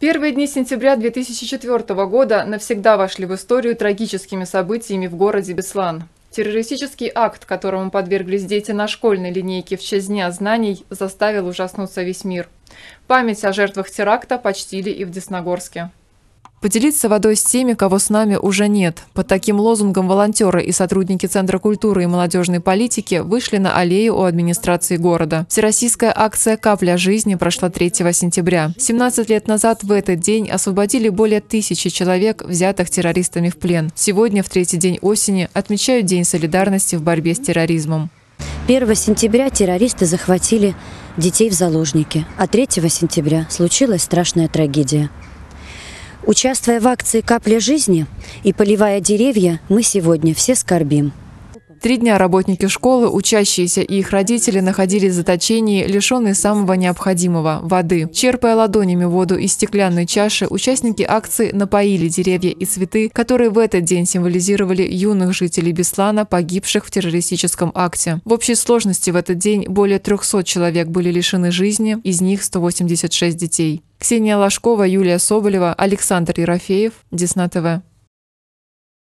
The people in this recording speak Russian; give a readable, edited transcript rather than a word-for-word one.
Первые дни сентября 2004 года навсегда вошли в историю трагическими событиями в городе Беслан. Террористический акт, которому подверглись дети на школьной линейке в честь Дня знаний, заставил ужаснуться весь мир. Память о жертвах теракта почтили и в Десногорске. Поделиться водой с теми, кого с нами уже нет. Под таким лозунгом волонтеры и сотрудники Центра культуры и молодежной политики вышли на аллею у администрации города. Всероссийская акция «Капля жизни» прошла 3 сентября. 17 лет назад в этот день освободили более 1000 человек, взятых террористами в плен. Сегодня, в третий день осени, отмечают День солидарности в борьбе с терроризмом. 1 сентября террористы захватили детей в заложники, а 3 сентября случилась страшная трагедия. Участвуя в акции «Капля жизни» и поливая деревья, мы сегодня все скорбим. 3 дня работники школы, учащиеся и их родители находились в заточении, лишенные самого необходимого – воды. Черпая ладонями воду из стеклянной чаши, участники акции напоили деревья и цветы, которые в этот день символизировали юных жителей Беслана, погибших в террористическом акте. В общей сложности в этот день более 300 человек были лишены жизни, из них 186 детей. Ксения Ложкова, Юлия Соболева, Александр Ерофеев, Десна-ТВ.